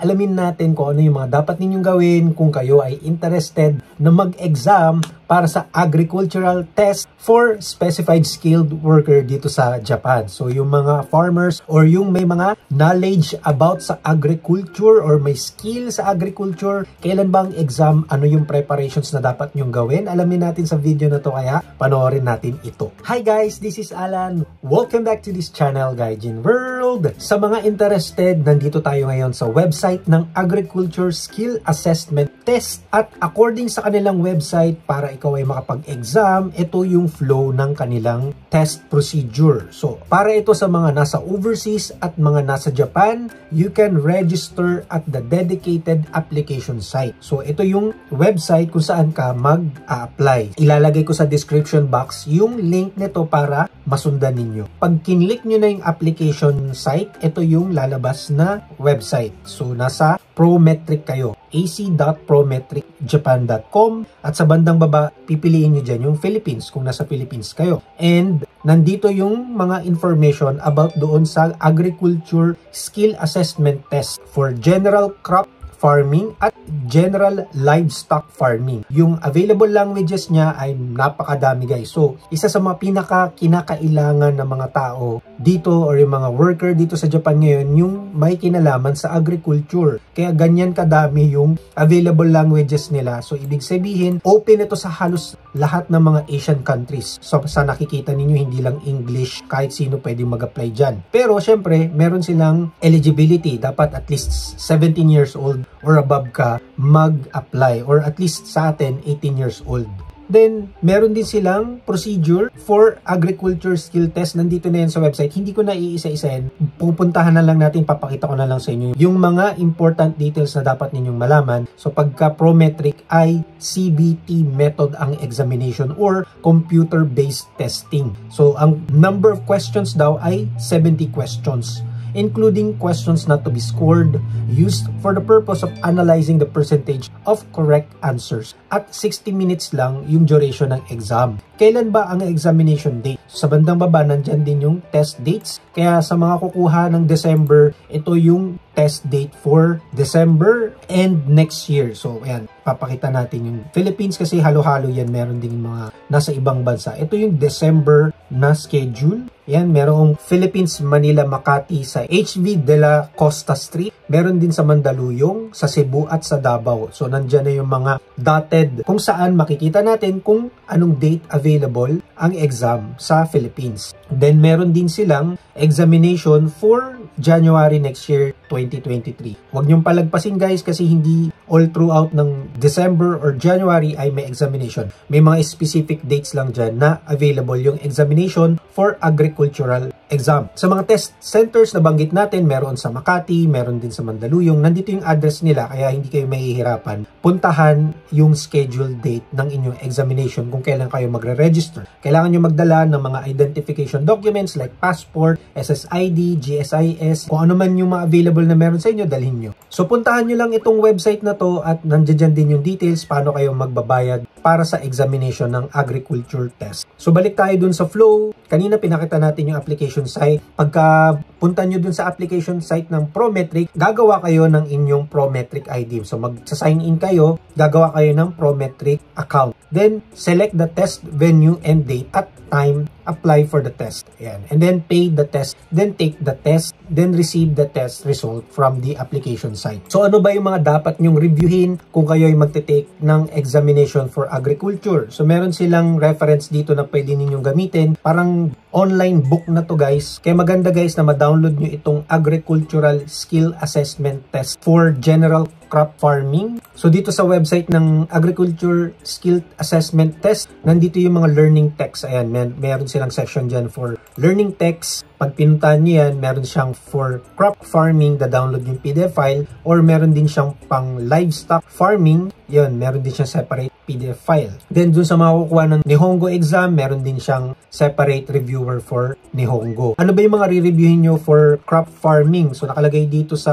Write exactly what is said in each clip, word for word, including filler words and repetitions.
alamin natin kung ano yung mga dapat ninyong gawin kung kayo ay interested na mag-exam para sa agricultural test for specified skilled worker dito sa Japan. So yung mga farmers or yung may mga knowledge about sa agriculture or may skill sa agriculture, kailan bang exam, ano yung preparations na dapat nyong gawin? Alamin natin sa video na to kaya panoorin natin ito. Hi guys, this is Alan. Welcome back to this channel, Gaijin World. Sa mga interested, nandito tayo ngayon sa website ng Agricultural Skill Assessment Test at according sa kanilang website para ikaw ay makapag-exam, ito yung flow ng kanilang test procedure. So, para ito sa mga nasa overseas at mga nasa Japan, you can register at the dedicated application site. So, ito yung website kung saan ka mag-a-apply. Ilalagay ko sa description box yung link nito para masundan ninyo. Pag kinlik nyo na yung application site, ito yung lalabas na website. So, nasa Prometric kayo. a c dot prometric japan dot com at sa bandang baba, pipiliin nyo dyan yung Philippines kung nasa Philippines kayo. And nandito yung mga information about doon sa Agriculture Skill Assessment Test for General Crop Farming at General Livestock Farming. Yung available languages niya ay napakadami guys. So, isa sa mga pinaka kinakailangan ng mga tao dito or yung mga worker dito sa Japan ngayon yung may kinalaman sa agriculture. Kaya ganyan kadami yung available languages nila. So, ibig sabihin, open ito sa halos lahat ng mga Asian countries. So, sa nakikita ninyo, hindi lang English, kahit sino pwede mag-apply dyan. Pero, syempre, meron silang eligibility. Dapat at least seventeen years old or above ka mag-apply or at least sa atin eighteen years old. Then, meron din silang procedure for agriculture skill test. Nandito na yan sa website. Hindi ko na iisa-isahin. Pupuntahan na lang natin. Papakita ko na lang sa inyo yung mga important details na dapat ninyong malaman. So, pagka Prometric ay C B T method ang examination or computer-based testing. So, ang number of questions daw ay seventy questions. Including questions not to be scored, used for the purpose of analyzing the percentage of correct answers. At sixty minutes lang yung duration ng exam. Kailan ba ang examination date? Sa bandang baba, nandyan din yung test dates. Kaya sa mga kukuha ng December, ito yung test date for December and next year. So, ayan, papakita natin yung Philippines kasi halo-halo yan. Meron din mga nasa ibang bansa. Ito yung December na schedule. Ayan, merong Philippines, Manila, Makati sa H V de la Costa Street. Meron din sa Mandaluyong, sa Cebu at sa Davao. So, nandyan na yung mga dotted kung saan makikita natin kung anong date available ang exam sa Philippines. Then, meron din silang examination for January next year, twenty twenty-three. Huwag niyong palagpasin guys kasi hindi all throughout ng December or January ay may examination. May mga specific dates lang dyan na available yung examination for agricultural exam. Sa mga test centers na banggit natin, meron sa Makati, meron din sa Mandaluyong. Nandito yung address nila kaya hindi kayo mahihirapan. Puntahan yung scheduled date ng inyong examination kung kailan kayo magre-register. Kailangan nyo magdala ng mga identification documents like passport, S S I D, G S I S, kung ano man yung mga available na meron sa inyo, dalhin nyo. So, puntahan nyo lang itong website na to at nandiyan din yung details paano kayo magbabayad para sa examination ng agriculture test. So, balik tayo dun sa flow. Kanina pinakita natin yung application site. Pagka punta nyo dun sa application site ng Prometric, gagawa kayo ng inyong Prometric I D. So, mag-sign in kayo, gagawa kayo ng Prometric account. Then, select the test venue and date at time, apply for the test. Ayan. And then pay the test, then take the test, then receive the test result from the application site. So ano ba yung mga dapat nyong reviewin kung kayo ay magte-take ng examination for agriculture? So meron silang reference dito na pwede ninyong gamitin. Parang online book na to guys. Kaya maganda guys na ma-download nyo itong Agricultural Skill Assessment Test for General Crop Farming. So dito sa website ng Agriculture Skill Assessment Test, nandito yung mga learning texts. Ayan, may meron silang section dyan for learning texts. Pag pinuntahan nyo yan, meron siyang for crop farming, da-download yung P D F file, or meron din siyang pang livestock farming, yun, meron din siyang separate P D F file. Then, dun sa makukuha ng Nihongo exam, meron din siyang separate reviewer for Nihongo. Ano ba yung mga re-reviewin nyo for crop farming? So, nakalagay dito sa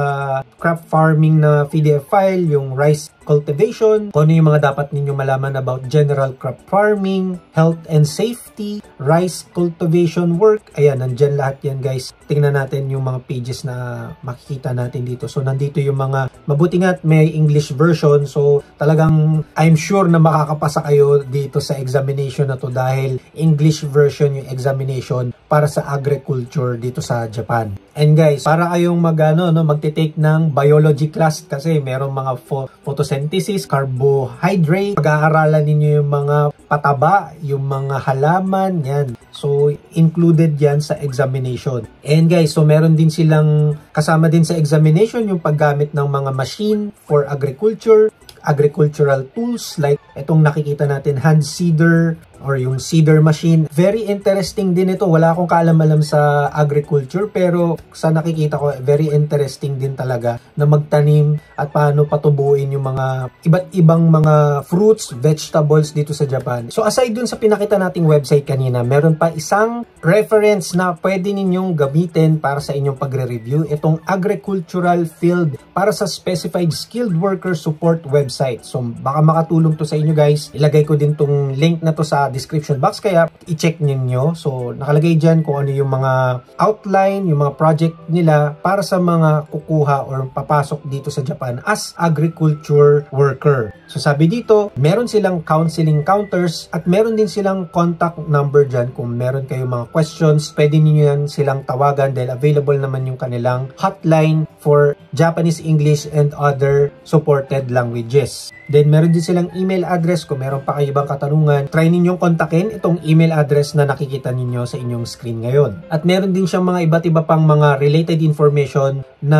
crop farming na P D F file, yung rice cultivation, kung ano yung mga dapat ninyo malaman about general crop farming, health and safety, rice cultivation work. Ayan, nandyan lahat yan guys. Tingnan natin yung mga pages na makikita natin dito. So, nandito yung mga, mabuti nga't may English version. So, talagang I'm sure na makakapasa kayo dito sa examination na to dahil English version yung examination para sa agriculture dito sa Japan. And guys, para kayong mag, ano, no, magtitake ng biology class kasi merong mga pho photosynthesis, carbohydrate. Pag-aaralan ninyo yung mga pataba, yung mga halaman, yan. So, included yan sa examination. And guys, so meron din silang kasama din sa examination yung paggamit ng mga machine for agriculture, agricultural tools like itong nakikita natin, hand seeder, or yung seeder machine. Very interesting din ito. Wala akong kaalam-alam sa agriculture pero sa nakikita ko, very interesting din talaga na magtanim at paano patubuin yung mga iba't ibang mga fruits, vegetables dito sa Japan. So aside dun sa pinakita nating website kanina, meron pa isang reference na pwede ninyong gamitin para sa inyong pagre-review. Itong agricultural field para sa specified skilled worker support website. So baka makatulong to sa inyo guys. Ilagay ko din tong link na to sa description box kaya i-check ninyo. So nakalagay dyan kung ano yung mga outline, yung mga project nila para sa mga kukuha or papasok dito sa Japan as agriculture worker. So sabi dito, meron silang counseling counters at meron din silang contact number dyan kung meron kayong mga questions, pwede ninyo yan silang tawagan dahil available naman yung kanilang hotline for Japanese, English, and other supported languages. Then meron din silang email address kung meron pa kayo ibang katanungan. Try ninyong kontakin itong email address na nakikita ninyo sa inyong screen ngayon. At meron din siyang mga iba't iba pang mga related information na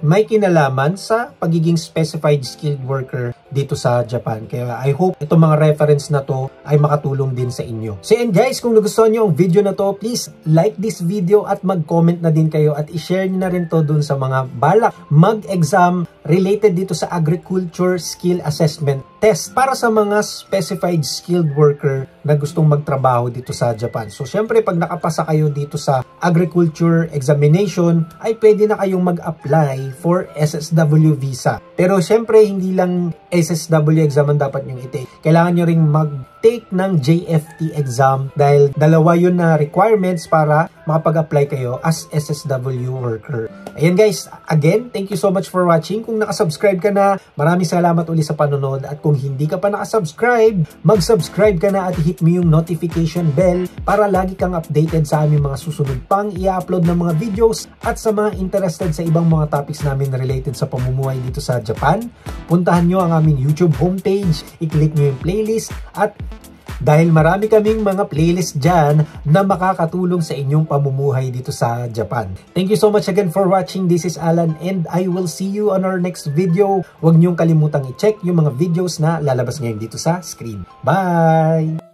may kinalaman sa pagiging specified skilled worker dito sa Japan. Kaya I hope itong mga reference na to ay makatulong din sa inyo. So and guys, kung nagustuhan nyo ang video na to, please like this video at mag-comment na din kayo at i-share nyo na rin to dun sa mga balak mag-exam related dito sa Agriculture Skill Assessment Test para sa mga specified skilled worker na gustong magtrabaho dito sa Japan. So syempre pag nakapasa kayo dito sa agriculture examination ay pwede na kayong mag-apply for S S W visa. Pero syempre hindi lang S S W exam ang dapat nyong i-take. Kailangan nyo ring mag-take ng J F T exam dahil dalawa yun na requirements para makapag-apply kayo as S S W worker. Ayan guys, again, thank you so much for watching. Kung nakasubscribe ka na, maraming salamat uli sa panonood. At kung hindi ka pa nakasubscribe, mag-subscribe ka na at hit mo yung notification bell para lagi kang updated sa aming mga susunod pang i-upload ng mga videos. At sa mga interested sa ibang mga topics namin related sa pamumuhay dito sa Japan, puntahan nyo ang aming YouTube homepage, i-click nyo yung playlist at dahil marami kaming mga playlist dyan na makakatulong sa inyong pamumuhay dito sa Japan. Thank you so much again for watching. This is Alan and I will see you on our next video. Huwag niyong kalimutang i-check yung mga videos na lalabas ngayon dito sa screen. Bye!